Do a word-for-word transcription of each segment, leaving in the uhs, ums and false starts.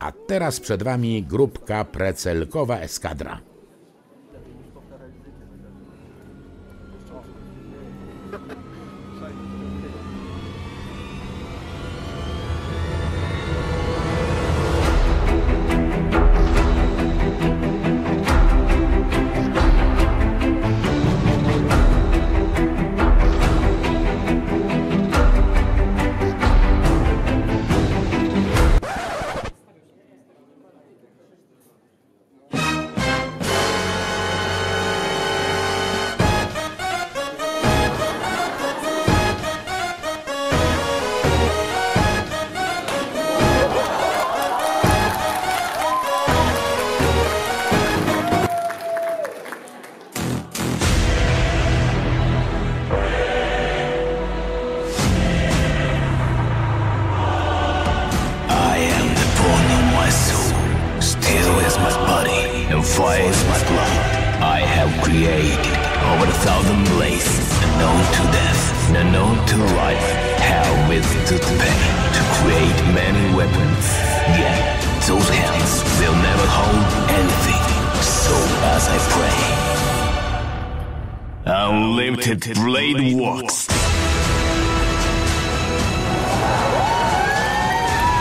A teraz przed wami grupka Precelkowa Eskadra. Unlimited Blade Works. Randy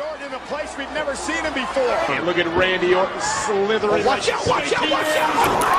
Orton in a place we've never seen him before. Can't look at Randy Orton slithering. Oh, watch out, watch out, watch out!